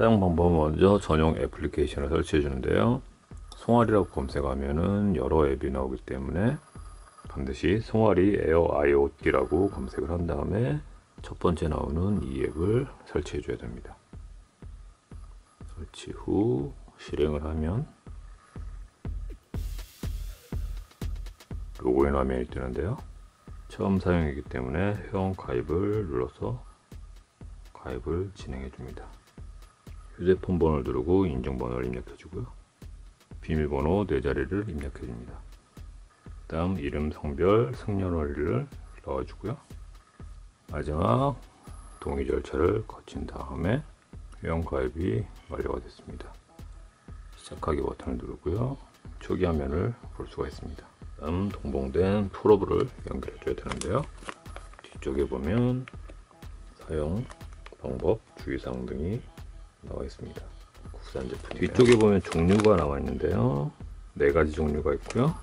사용 방법은 먼저 전용 애플리케이션을 설치해 주는데요. 송알이라고 검색하면은 여러 앱이 나오기 때문에 반드시 송알이 에어 IoT라고 검색을 한 다음에 첫 번째 나오는 이 앱을 설치해 줘야 됩니다. 설치 후 실행을 하면 로그인 화면이 뜨는데요. 처음 사용이기 때문에 회원 가입을 눌러서 가입을 진행해 줍니다. 휴대폰 번호를 누르고 인증번호를 입력해 주고요. 비밀번호 4자리를 입력해 줍니다. 다음 이름, 성별, 생년월일을 넣어 주고요. 마지막 동의 절차를 거친 다음에 회원 가입이 완료가 됐습니다. 시작하기 버튼을 누르고요. 초기 화면을 볼 수가 있습니다. 다음 동봉된 풀업을 연결해 줘야 되는데요. 뒤쪽에 보면 사용 방법, 주의사항 등이 나와 있습니다. 국산 제품이에요. 뒤쪽에 보면 종류가 나와 있는데요. 4가지 종류가 있고요.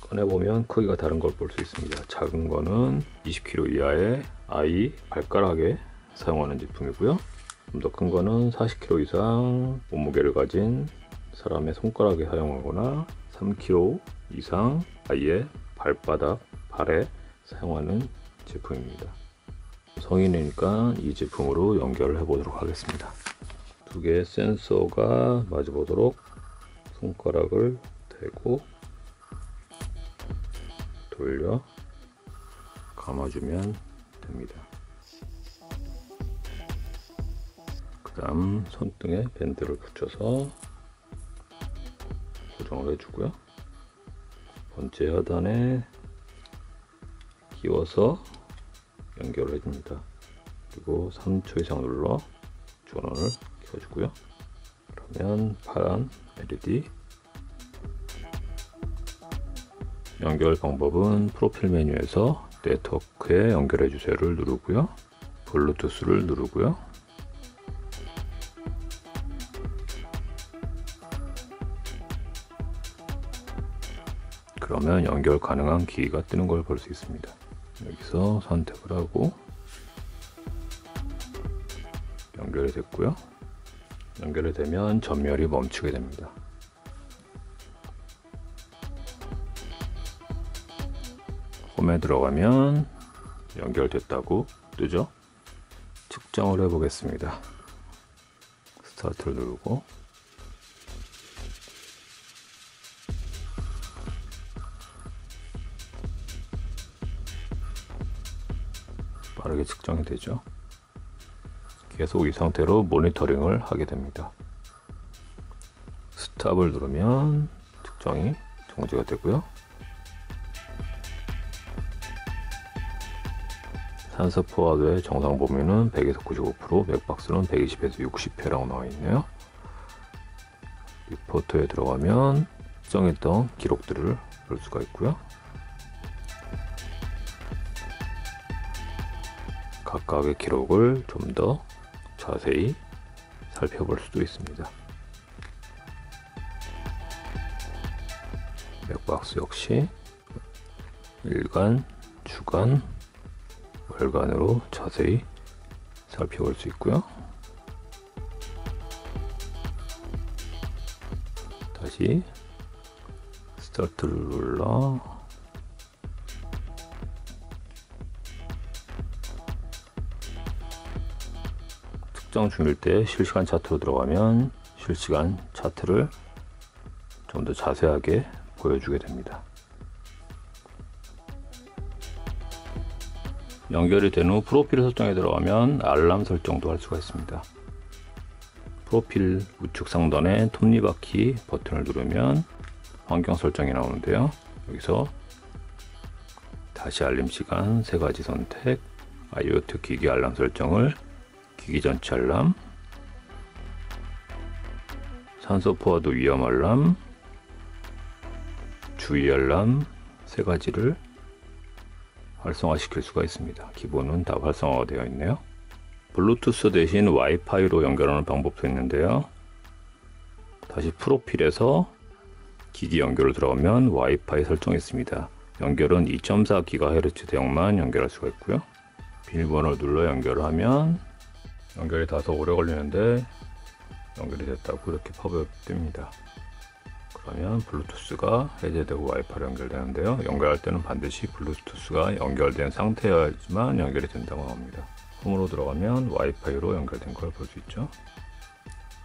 꺼내보면 크기가 다른 걸 볼 수 있습니다. 작은 거는 20kg 이하의 아이 발가락에 사용하는 제품이고요. 좀 더 큰 거는 40kg 이상 몸무게를 가진 사람의 손가락에 사용하거나 3kg 이상 아이의 발바닥, 발에 사용하는 제품입니다. 성인이니까 이 제품으로 연결을 해보도록 하겠습니다. 두 개의 센서가 마주 보도록 손가락을 대고 돌려 감아주면 됩니다. 그 다음 손등에 밴드를 붙여서 고정을 해주고요. 번째 하단에 끼워서 연결을 해줍니다. 그리고 3초 이상 눌러 전원을 켜주고요. 그러면 파란 LED. 연결 방법은 프로필 메뉴에서 네트워크에 연결해 주세요를 누르고요. 블루투스를 누르고요. 그러면 연결 가능한 기기가 뜨는 걸 볼 수 있습니다. 여기서 선택을 하고 연결이 됐고요. 연결이 되면 전멸이 멈추게 됩니다. 홈에 들어가면 연결됐다고 뜨죠? 측정을 해보겠습니다. 스타트를 누르고 빠르게 측정이 되죠. 계속 이 상태로 모니터링을 하게 됩니다. 스탑을 누르면 측정이 정지가 되고요. 산소 포화도의 정상 범위는 100에서 95%, 맥박스는 120에서 60회라고 나와 있네요. 리포트에 들어가면 측정했던 기록들을 볼 수가 있고요. 각각의 기록을 좀 더 자세히 살펴볼 수도 있습니다. 맥박스 역시 일간, 주간, 월간으로 자세히 살펴볼 수 있고요. 다시 스타트를 눌러 측정 중일 때 실시간 차트로 들어가면 실시간 차트를 좀 더 자세하게 보여주게 됩니다. 연결이 된 후 프로필 설정에 들어가면 알람 설정도 할 수가 있습니다. 프로필 우측 상단에 톱니바퀴 버튼을 누르면 환경 설정이 나오는데요. 여기서 다시 알림 시간, 3가지 선택, IoT 기기 알람 설정을 기기 전체 알람, 산소 포화도 위험 알람, 주의 알람 3가지를 활성화 시킬 수가 있습니다. 기본은 다 활성화가 되어 있네요. 블루투스 대신 와이파이로 연결하는 방법도 있는데요. 다시 프로필에서 기기 연결을 들어가면 와이파이 설정이 있습니다. 연결은 2.4GHz 대역만 연결할 수가 있고요. 비밀번호를 눌러 연결을 하면 연결이 다소 오래 걸리는데 연결이 됐다고 이렇게 팝업이 뜹니다. 그러면 블루투스가 해제되고 와이파이로 연결되는데요. 연결할 때는 반드시 블루투스가 연결된 상태여야지만 연결이 된다고 합니다. 홈으로 들어가면 와이파이로 연결된 걸 볼 수 있죠.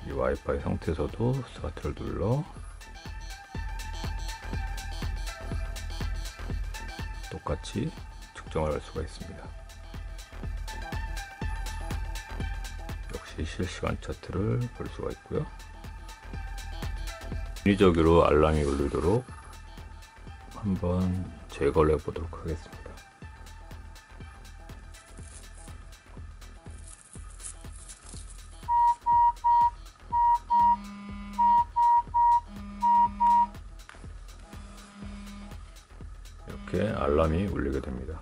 이 와이파이 상태에서도 스타트를 눌러 똑같이 측정을 할 수가 있습니다. 역시 실시간 차트를 볼 수가 있고요. 인위적으로 알람이 울리도록 한번 제거를 해보도록 하겠습니다. 이렇게 알람이 울리게 됩니다.